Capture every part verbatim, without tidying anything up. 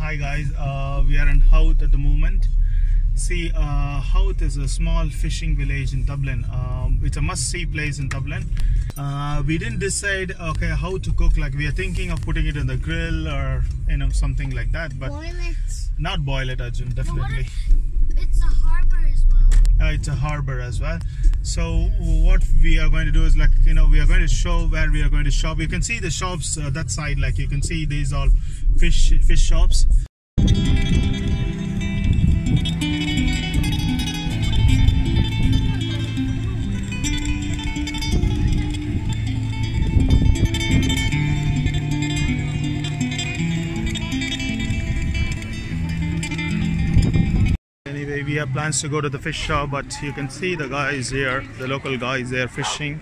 Hi guys, uh, we are in Howth at the moment. See, uh, Howth is a small fishing village in Dublin. Um, it's a must-see place in Dublin. Uh, we didn't decide okay how to cook. Like, we are thinking of putting it on the grill or you know something like that. But boil it. Not boil it, Arjun. Definitely. If, it's a harbour as well. Uh, it's a harbour as well. So what we are going to do is like you know we are going to show where we are going to shop. You can see the shops uh, that side. Like you can see these all fish fish shops. We have plans to go to the fish shop, but you can see the guys here, the local guys there fishing.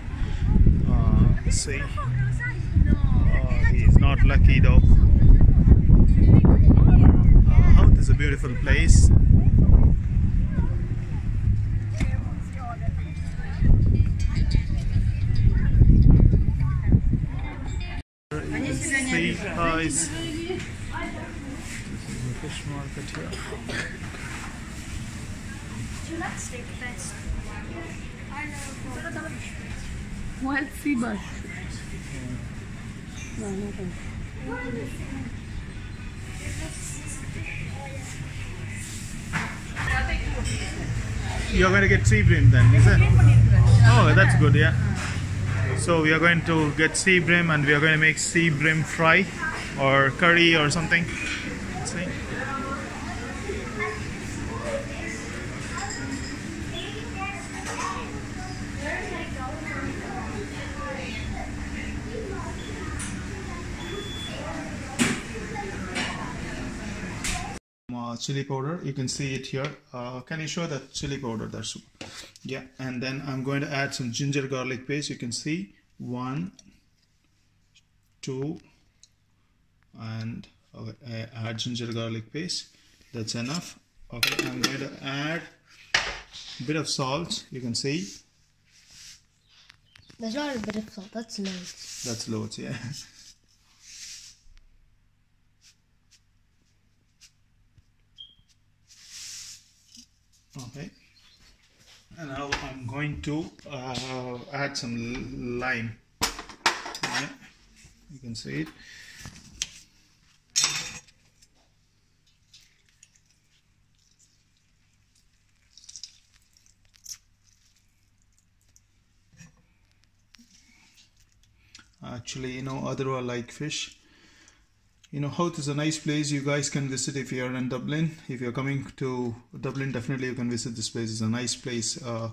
Uh, see, uh, he's not lucky though. Uh, Howth is a beautiful place. See, guys, this is the fish market here. Let's take the best. Wild sea bass. No, nothing. You're going to get sea bream then, is it? Oh, that's good, yeah. So we are going to get sea bream and we are going to make sea bream fry or curry or something. See? Chili powder, you can see it here. Uh, can you show the chili powder? That's yeah. And then I'm going to add some ginger garlic paste. You can see one, two, and okay, I add ginger garlic paste. That's enough. Okay, I'm going to add a bit of salt. You can see. There's not a bit of salt. That's loads. That's loads, yeah. Okay, and now I'm going to uh, add some lime. Yeah, you can see it. Actually, you know, Atharva like fish. You know, Howth is a nice place. You guys can visit if you are in Dublin. If you are coming to Dublin, definitely you can visit this place. It's a nice place. Uh,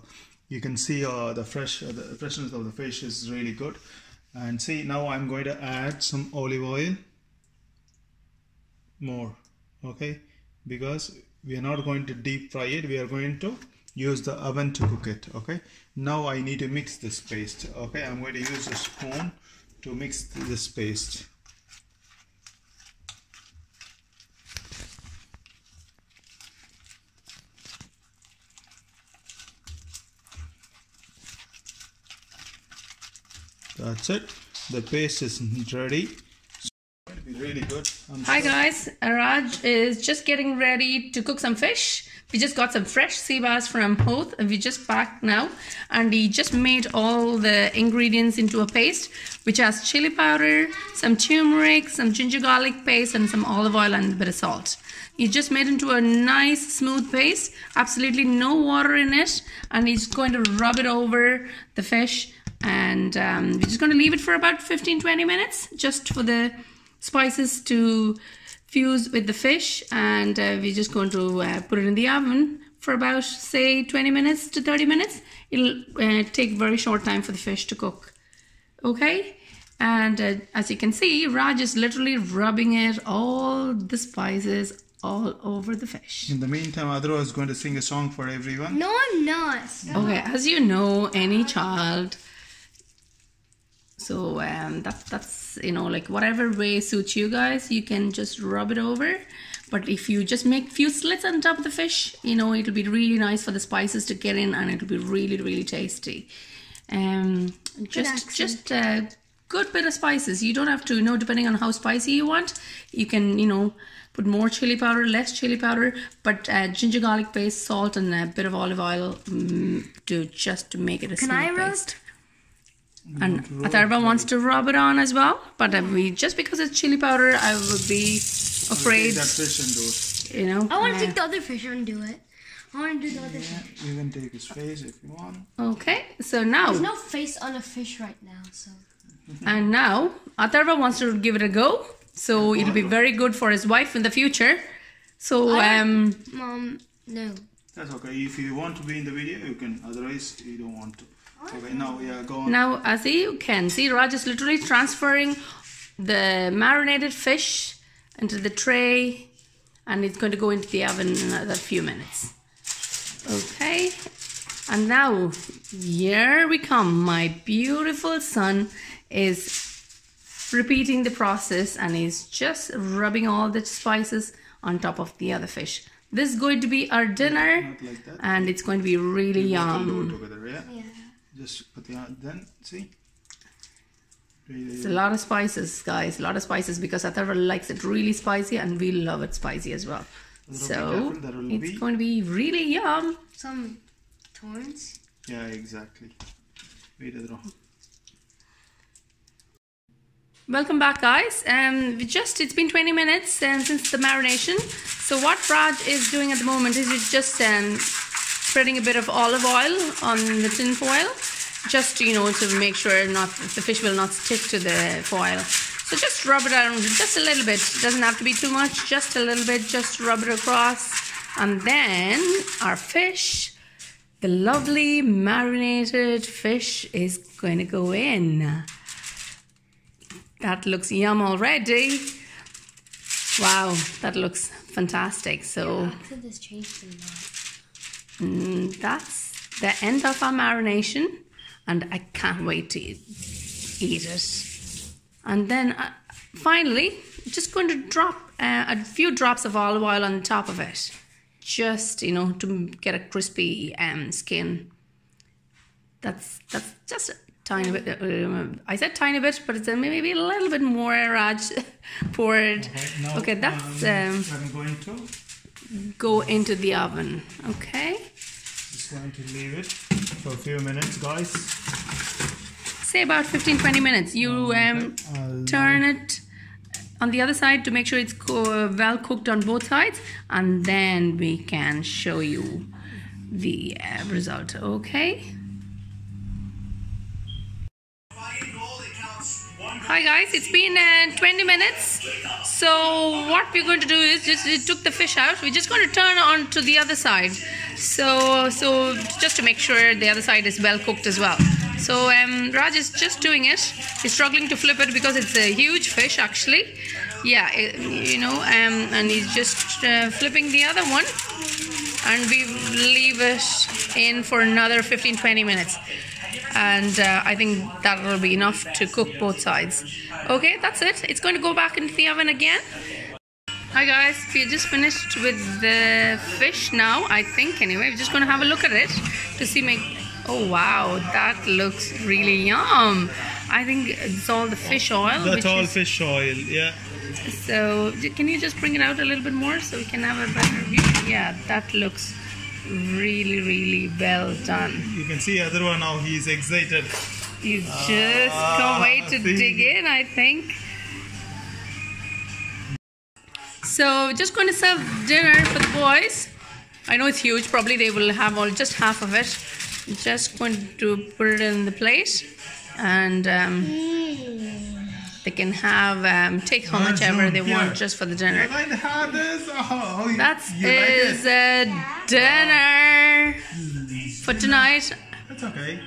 you can see uh, the fresh, uh, the freshness of the fish is really good. And see, now I'm going to add some olive oil. More, okay? Because we are not going to deep fry it. We are going to use the oven to cook it, okay? Now I need to mix this paste, okay? I'm going to use a spoon to mix this paste. That's it. The paste is ready. It's going to be really good. I'm Hi sure. guys, Raj is just getting ready to cook some fish. We just got some fresh sea bass from Howth and we just packed now. And he just made all the ingredients into a paste, which has chili powder, some turmeric, some ginger garlic paste, and some olive oil and a bit of salt. He just made into a nice smooth paste, absolutely no water in it. And he's going to rub it over the fish. And um, we're just going to leave it for about fifteen to twenty minutes just for the spices to fuse with the fish. And uh, we're just going to uh, put it in the oven for about, say, twenty minutes to thirty minutes. It'll uh, take very short time for the fish to cook. Okay? And uh, as you can see, Raj is literally rubbing it, all the spices all over the fish. In the meantime, Atharva is going to sing a song for everyone. No, I'm not. Stop. Okay, as you know, any child... So um, that's, that's, you know, like whatever way suits you guys, you can just rub it over. But if you just make few slits on top of the fish, you know, it'll be really nice for the spices to get in and it'll be really, really tasty. Um, just just uh, good bit of spices. You don't have to, you know, depending on how spicy you want, you can, you know, put more chili powder, less chili powder, but uh, ginger garlic paste, salt, and a bit of olive oil mm, to just to make it a smooth paste. Can I roast? And Atharva wants to rub it on as well, but I mean, just because it's chili powder, I would be afraid. That fish and those. You know. I want to uh, take the other fish and do it. I want to do the other yeah, fish. You can take his face if you want. Okay, so now. There's no face on a fish right now, so. And now Atharva wants to give it a go, so it'll be very good for his wife in the future. So um. Mom, no. That's okay. If you want to be in the video, you can. Otherwise, you don't want to. Okay, now, yeah, go on. Now, as you can see, Raj is literally transferring the marinated fish into the tray, and it's going to go into the oven in another few minutes. Okay, and now here we come. My beautiful son is repeating the process, and he's just rubbing all the spices on top of the other fish. This is going to be our dinner, like and it's going to be really yum. Together, yeah? Yeah. Just put the then see. Really, it's a lot of spices, guys. A lot of spices because Atharva likes it really spicy, and we love it spicy as well. So it's be. going to be really yum. Some thorns. Yeah, exactly. Wait a minute. Welcome back, guys. Um, we just it's been twenty minutes um, since the marination. So what Raj is doing at the moment is it's just um. spreading a bit of olive oil on the tin foil, just you know to make sure not the fish will not stick to the foil. So just rub it around just a little bit. It doesn't have to be too much. Just a little bit. Just rub it across, and then our fish, the lovely marinated fish, is going to go in. That looks yum already. Wow, that looks fantastic. So. Yeah, I could this change from that. Mm, that's the end of our marination, and I can't wait to eat, eat it. And then uh, finally, just going to drop uh, a few drops of olive oil on top of it, just you know to get a crispy um, skin. That's that's just a tiny bit. Uh, I said tiny bit, but it's uh, maybe a little bit more. Raj poured. Okay, now, okay, that's. Um, I'm going to. Go into the oven. Okay, just going to leave it for a few minutes, guys, say about fifteen to twenty minutes. You um turn it on the other side to make sure it's co well cooked on both sides, and then we can show you the uh, result. Okay. Hi guys, it's been uh, twenty minutes. So what we're going to do is just we took the fish out. We're just going to turn on to the other side. So so just to make sure the other side is well cooked as well. So um, Raj is just doing it. He's struggling to flip it because it's a huge fish actually. Yeah, it, you know, um, and he's just uh, flipping the other one, and we leave it in for another fifteen to twenty minutes. And uh, I think that will be enough to cook both sides. Okay, that's it. It's going to go back into the oven again. Hi guys, we just finished with the fish now, I think. Anyway, we're just going to have a look at it to see. Make oh wow, that looks really yum. I think it's all the fish oil. That's all is... fish oil, yeah. So can you just bring it out a little bit more so we can have a better view? Yeah, that looks. Really, really well done. You can see Atharva now, he's excited. He's just ah, can't wait to see. dig in, I think. So, just going to serve dinner for the boys. I know it's huge, probably they will have all just half of it. Just going to put it in the plate, and um, mm. they can have, um, take how much ever they want just for the dinner. You like to have this? Oh, you, That's you like is it. A dinner for tonight. That's okay.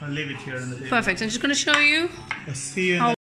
I'll leave it here on the table. Perfect. I'm just going to show you. I'll see you in